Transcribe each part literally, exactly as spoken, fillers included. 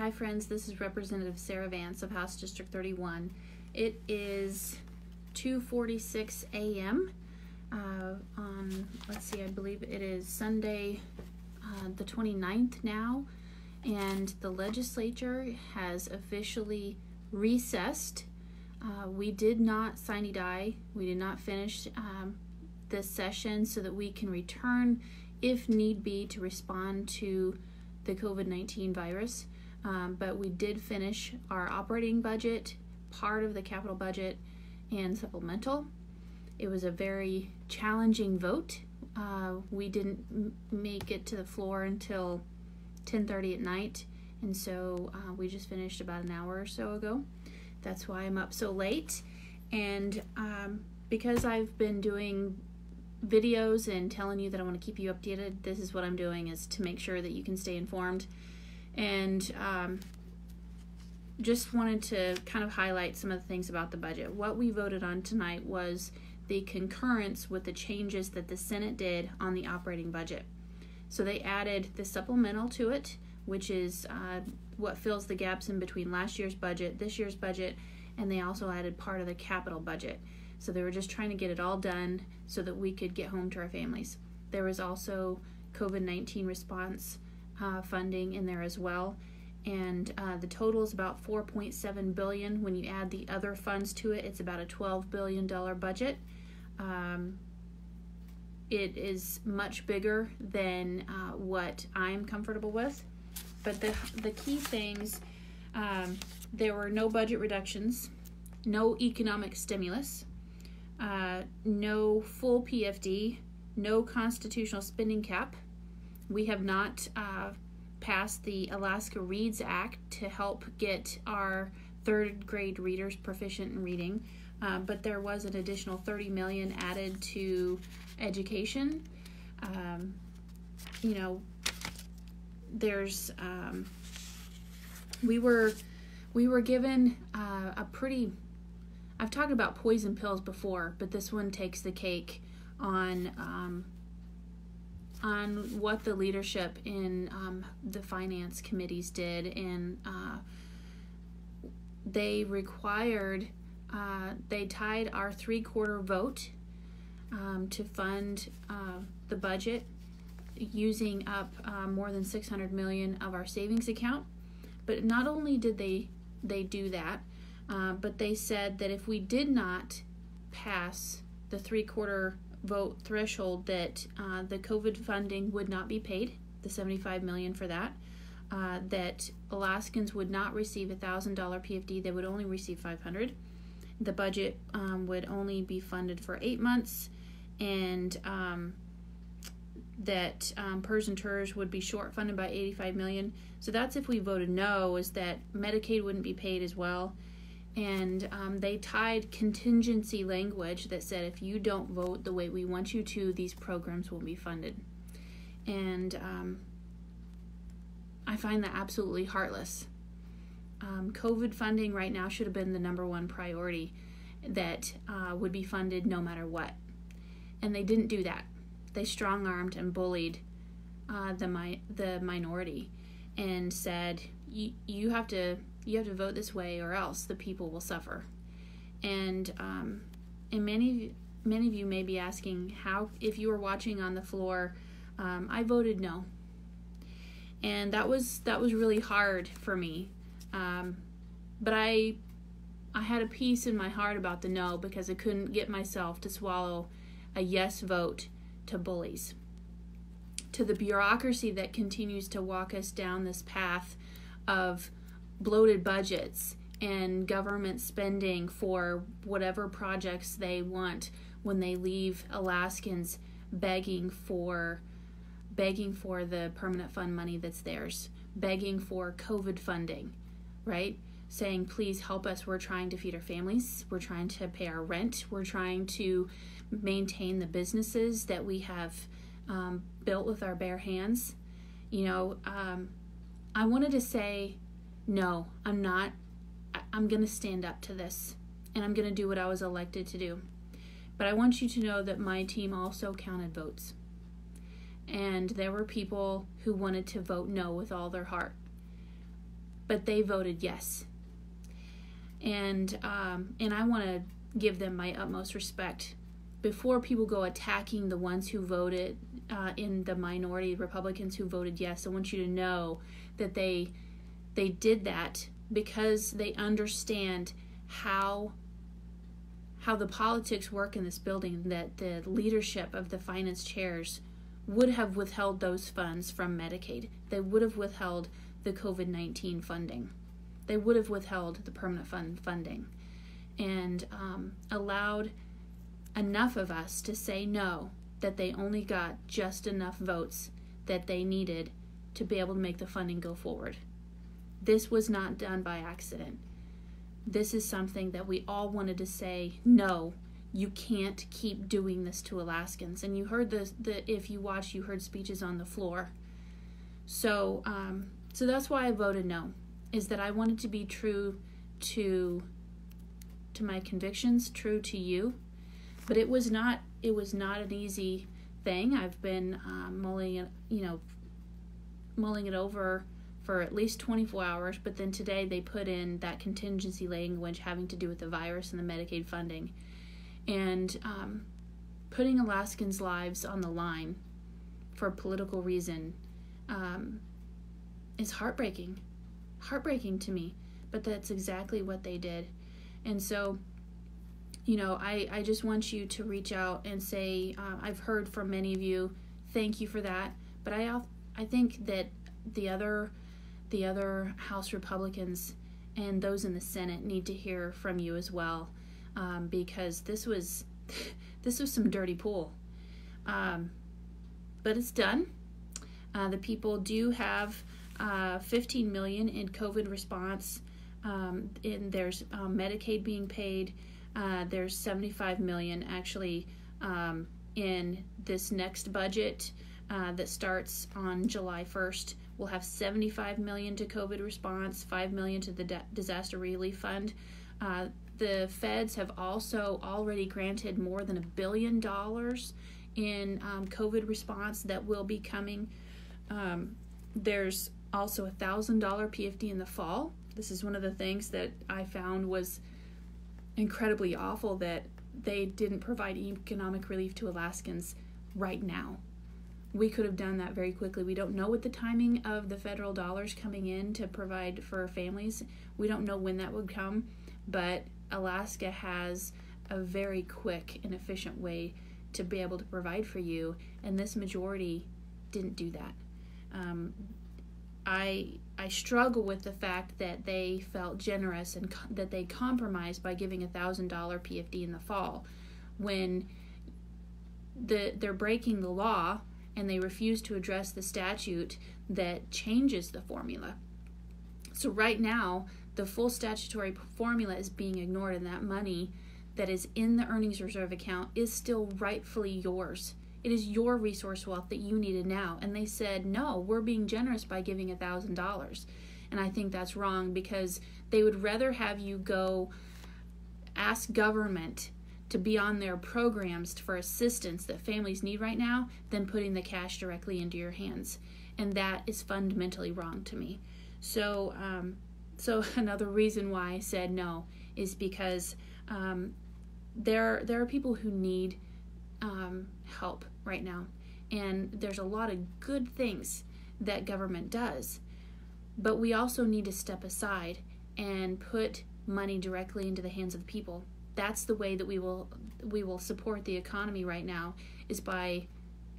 Hi friends, this is Representative Sarah Vance of House District thirty-one. It is two forty-six a m Uh, on, let's see, I believe it is Sunday uh, the twenty-ninth now, and the legislature has officially recessed. Uh, we did not sine die. We did not finish um, this session so that we can return, if need be, to respond to the COVID nineteen virus. Um, but we did finish our operating budget, part of the capital budget, and supplemental. It was a very challenging vote. Uh, we didn't m make it to the floor until ten thirty at night, and so uh, we just finished about an hour or so ago. That's why I'm up so late. And um, because I've been doing videos and telling you that I want to keep you updated, this is what I'm doing, is to make sure that you can stay informed. And um, just wanted to kind of highlight some of the things about the budget. What we voted on tonight was the concurrence with the changes that the Senate did on the operating budget. So they added the supplemental to it, which is uh, what fills the gaps in between last year's budget, this year's budget, and they also added part of the capital budget. So they were just trying to get it all done so that we could get home to our families. There was also COVID nineteen response Uh, funding in there as well, and uh, the total is about four point seven billion dollars. When you add the other funds to it, it's about a twelve billion dollar budget. Um, it is much bigger than uh, what I'm comfortable with, but the, the key things, um, there were no budget reductions, no economic stimulus, uh, no full P F D, no constitutional spending cap. We have not uh, passed the Alaska Reads Act to help get our third grade readers proficient in reading, uh, but there was an additional thirty million dollars added to education. Um, you know, there's um, we were we were given uh, a pretty. I've talked about poison pills before, but this one takes the cake on. Um, on what the leadership in um, the finance committees did, and uh, they required, uh, they tied our three-quarter vote um, to fund uh, the budget, using up uh, more than six hundred million dollars of our savings account. But not only did they, they do that, uh, but they said that if we did not pass the three-quarter vote threshold, that uh, the COVID funding would not be paid, the seventy-five million dollars for that, uh, that Alaskans would not receive a one thousand dollar P F D, they would only receive five hundred dollars. The budget um, would only be funded for eight months, and um, that um, P E R S and T E R S would be short funded by eighty-five million dollars. So that's if we voted no, is that Medicaid wouldn't be paid as well. And um, they tied contingency language that said if you don't vote the way we want you to, these programs will be funded. And um, I find that absolutely heartless. Um, COVID funding right now should have been the number one priority, that uh, would be funded no matter what. And they didn't do that. They strong-armed and bullied uh, the, mi the minority, and said, you, you have to... you have to vote this way or else the people will suffer. And um, and many many of you may be asking how, if you were watching on the floor, um, I voted no, and that was that was really hard for me. Um, but I I had a peace in my heart about the no, because I couldn't get myself to swallow a yes vote to bullies, to the bureaucracy that continues to walk us down this path of bloated budgets and government spending for whatever projects they want, when they leave Alaskans begging for begging for the permanent fund money that's theirs, begging for COVID funding, right? Saying, please help us, we're trying to feed our families, we're trying to pay our rent, we're trying to maintain the businesses that we have um, built with our bare hands. You know, um, I wanted to say, no, I'm not. I'm going to stand up to this, and I'm going to do what I was elected to do. But I want you to know that my team also counted votes. And there were people who wanted to vote no with all their heart. but they voted yes. And um, and I want to give them my utmost respect. Before people go attacking the ones who voted uh, in the minority, Republicans who voted yes, I want you to know that they they did that because they understand how how the politics work in this building, that the leadership of the finance chairs would have withheld those funds from Medicaid. They would have withheld the COVID nineteen funding. They would have withheld the permanent fund funding and um, allowed enough of us to say no, that they only got just enough votes that they needed to be able to make the funding go forward. This was not done by accident. This is something that we all wanted to say, no, you can't keep doing this to Alaskans. And you heard the, the if you watched, you heard speeches on the floor. So, um, so that's why I voted no, is that I wanted to be true to, to my convictions, true to you. But it was not, it was not an easy thing. I've been um, mulling it, you know, mulling it over for at least twenty-four hours, but then today they put in that contingency language having to do with the virus and the Medicaid funding. And um, putting Alaskans' lives on the line for a political reason um, is heartbreaking, heartbreaking to me, but that's exactly what they did. And so, you know, I, I just want you to reach out and say, uh, I've heard from many of you, thank you for that, but I, I think that the other the other House Republicans and those in the Senate need to hear from you as well, um, because this was this was some dirty pool, um, but it's done. Uh, the people do have uh, fifteen million dollars in COVID response, um, and there's uh, Medicaid being paid. Uh, there's seventy-five million dollars actually um, in this next budget uh, that starts on July first. We'll have seventy-five million dollars to COVID response, five million dollars to the disaster relief fund. Uh, the feds have also already granted more than a billion dollars in um, COVID response that will be coming. Um, there's also a one thousand dollar P F D in the fall. This is one of the things that I found was incredibly awful, that they didn't provide economic relief to Alaskans right now. We could have done that very quickly. We don't know what the timing of the federal dollars coming in to provide for families. We don't know when that would come, but Alaska has a very quick and efficient way to be able to provide for you, and this majority didn't do that. Um, I I struggle with the fact that they felt generous and co that they compromised by giving a one thousand dollar P F D in the fall, when the they're breaking the law and they refuse to address the statute that changes the formula. So right now, the full statutory formula is being ignored, and that money that is in the Earnings Reserve Account is still rightfully yours. It is your resource wealth that you needed now. And they said, no, we're being generous by giving one thousand dollars. And I think that's wrong, because they would rather have you go ask government to be on their programs for assistance that families need right now than putting the cash directly into your hands. And that is fundamentally wrong to me. So, um, so another reason why I said no is because um, there, there are people who need um, help right now, and there's a lot of good things that government does, but we also need to step aside and put money directly into the hands of the people. That's the way that we will we will support the economy right now, is by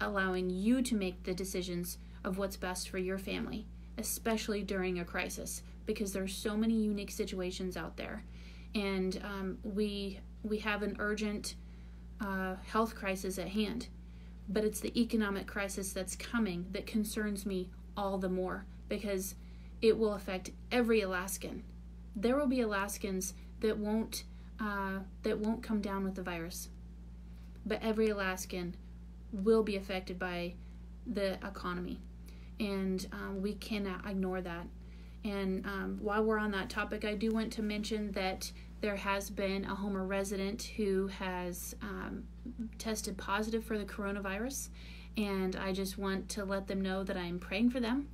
allowing you to make the decisions of what's best for your family, especially during a crisis, because there's so many unique situations out there, and um, we we have an urgent Uh, health crisis at hand, but it's the economic crisis that's coming that concerns me all the more, because it will affect every Alaskan. There will be Alaskans that won't uh, that won't come down with the virus, but every Alaskan will be affected by the economy, and um, we cannot ignore that. And um, while we're on that topic, I do want to mention that there has been a Homer resident who has um, tested positive for the coronavirus, and I just want to let them know that I'm praying for them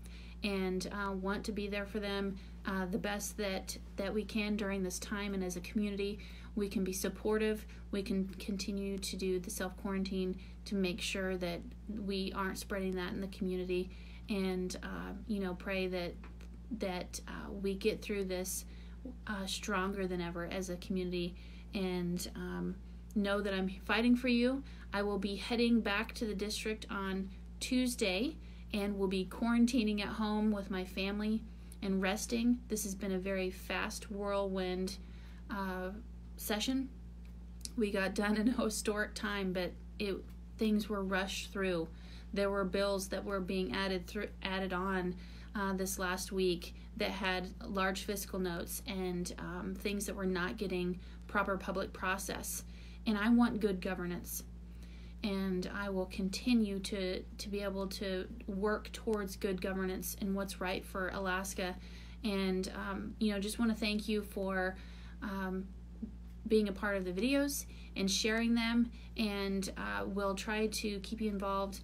and uh, want to be there for them uh, the best that, that we can during this time. And as a community, we can be supportive. We can continue to do the self-quarantine to make sure that we aren't spreading that in the community, and uh, you know, pray that that uh, we get through this uh, stronger than ever as a community. And um, know that I'm fighting for you. I will be heading back to the district on Tuesday and will be quarantining at home with my family and resting. This has been a very fast whirlwind uh, session. We got done in a historic time, but it things were rushed through. There were bills that were being added through added on uh, this last week that had large fiscal notes and um, things that were not getting proper public process. And I want good governance, and I will continue to to be able to work towards good governance and what's right for Alaska. And um, you know, just want to thank you for um, being a part of the videos and sharing them, and uh, we'll try to keep you involved.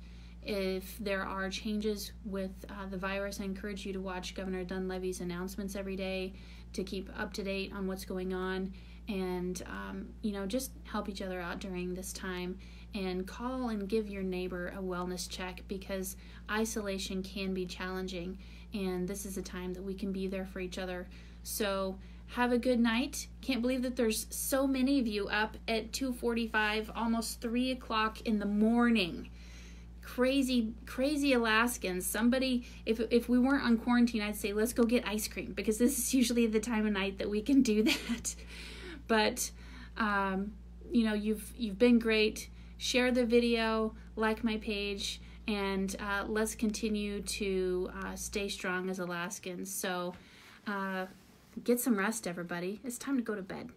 If there are changes with uh, the virus, I encourage you to watch Governor Dunleavy's announcements every day to keep up to date on what's going on, and um, you know, just help each other out during this time, and call and give your neighbor a wellness check, because isolation can be challenging, and this is a time that we can be there for each other. So have a good night. Can't believe that there's so many of you up at two forty-five, almost three o'clock in the morning. Crazy, crazy Alaskans. Somebody, if if we weren't on quarantine, I'd say let's go get ice cream, because this is usually the time of night that we can do that. But um, you know, you've you've been great. Share the video, like my page, and uh, let's continue to uh, stay strong as Alaskans. So uh, get some rest, everybody. It's time to go to bed.